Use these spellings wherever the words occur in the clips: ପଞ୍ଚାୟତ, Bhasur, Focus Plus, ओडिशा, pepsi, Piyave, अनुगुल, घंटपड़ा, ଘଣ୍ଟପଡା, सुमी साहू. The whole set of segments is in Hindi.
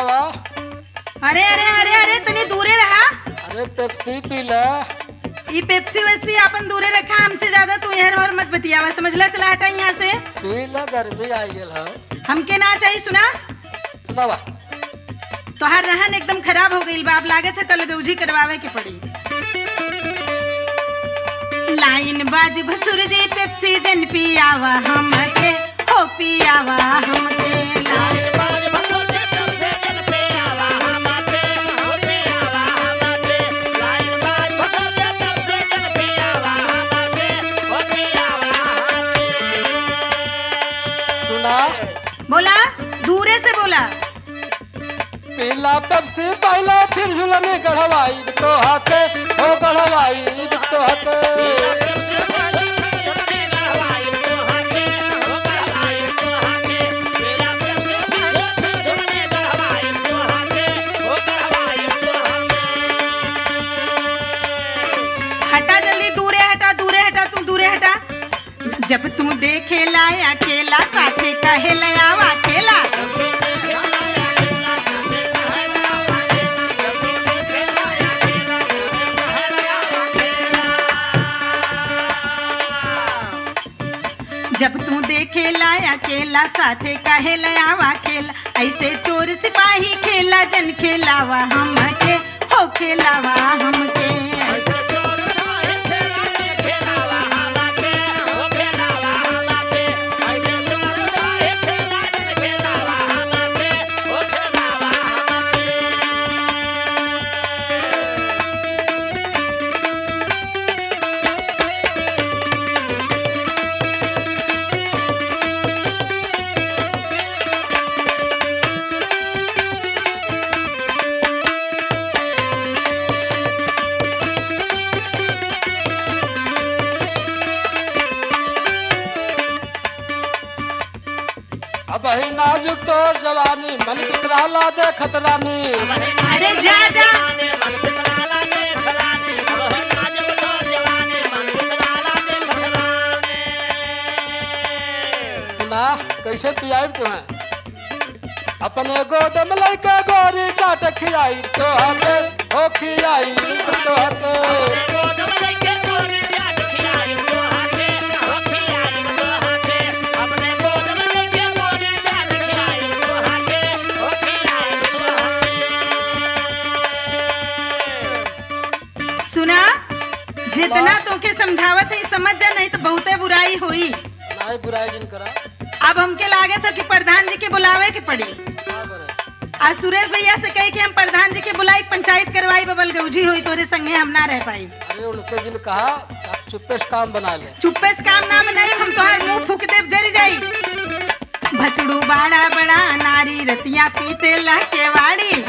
वाह वाह। अरे अरे अरे अरे तनी दूरे रहा। अरे पेप्सी पीला। ये पेप्सी वैसी अपन दूरे रखा हमसे ज्यादा तू यार और मत बतियावा समझला। चला हटा यहाँ से। पीला गर्मी आई गेल है। हमके ना चाहिए सुना। सुनावा। तोहार रहन एकदम खराब हो गई बाप। लागत है तलगौजी करवावे के पड़ी। लाइन बाजी भसुर जी पेप्सी जन पियावा हमके हो पियावा हमके लाइन बाजी भसुर जी पेप्सी जन पियावा हमके हो पियावा हमके लाइन बाजी भसुर जी पेप्सी जन पियावा हमके हो पियावा हमके। सुना बोला दूरे से बोला। पीला पेप्सी पहला फिर झुलने गढ़वाई तो हाथे हो गढ़वाई तो हाथे। पीला पेप्सी पहला फिर झुलने गढ़वाई तो हाथे हो गढ़वाई तो हाथे। पीला पेप्सी पहला फिर झुलने गढ़वाई तो हाथे हो गढ़वाई तो हाथे। हटा जल्दी दूरे हटा तू दूरे हटा। जब तुम देखे लाया केला साथे कहे लाया वा केला। जब तू देखे लाया केला साथे काहे लावा केला। ऐसे चोर सिपाही खेला जन खेलावा हमके हो खेलावा हमके। ऐसे चोर सिपाही खेला जन खेलावा हमके हो खेलावा हमके। ऐसे चोर सिपाही खेला जन खेलावा हमके हो खेलावा हमके। अबही नाजुक तो जवानी मन पितराला दे खतरानी। अरे जा जा मन पितराला दे खतरानी। अबही नाजुक तो जवानी मन पितराला दे खतरानी। सुना कैसे पियाई तुम्हें अपने गोद में लेके गोरी चाट खिलाई तो हाथे हो खिलाई तो हाथे। जितना तोके समझावत है समझ जा नहीं तो बहुते बुराई हुई। नहीं बुराई जिन करा। अब हमके लागे था कि प्रधान जी के बुलावे के पड़ी। आज सुरेश भैया से कही कि हम प्रधान जी के बुलाई पंचायत करवाई बबल गौजी हुई तोरे संगे हम ना रह पाई। अरे उनके जिन कहा आप चुप्पेस काम बना ले। चुप्पेस काम नाम नहीं हम तोहार मुँह फूक देव जरी जाई। भसड़ू बड़ा बड़ा नारी रतिया पीते ला केवाड़ी।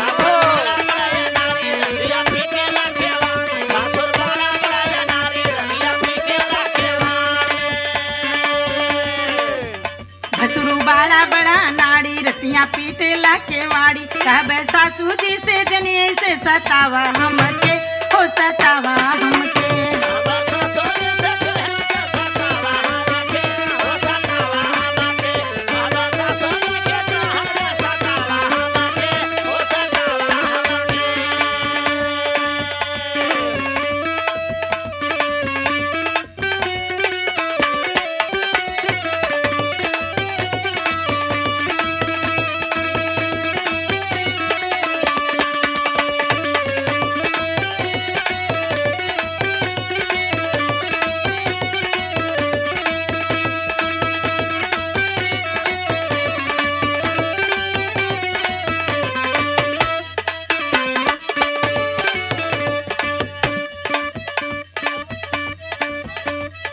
बड़ा बड़ा नाड़ी रतिया पीटे ला के वाड़ी। कब सासू जी से जनिए से सतावा हमके हो सतावा हमके।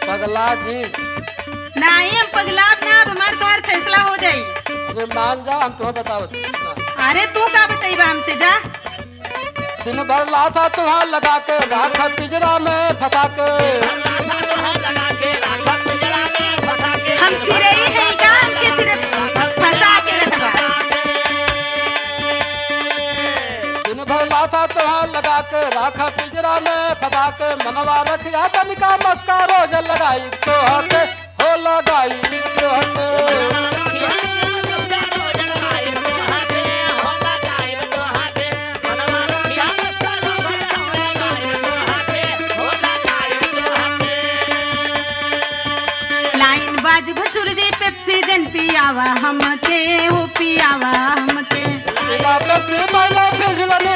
पगला जी नहीं हम पगला ना। अब हमारे तुम्हारा फैसला हो जाये। अरे मान जा हम तुम्हें बताओ। अरे तू क्या बताइबा हमसे जा। दिन भर लाशा तुम्हारा लगा के राखा पिजरा में फंसा के। लाशा तुम्हारा लगा के राखा पिजरा में फंसा के। हम चिरई हैं क्या हमके चिर फंसा के रखा। दिन भर लाशा तुम्हारा लगा के राखा पिजरा में फंसा के मनवा रखिया तनिका मस्का रोज लगाई तो हाथे हो लगाई तो हाथे। प्रेम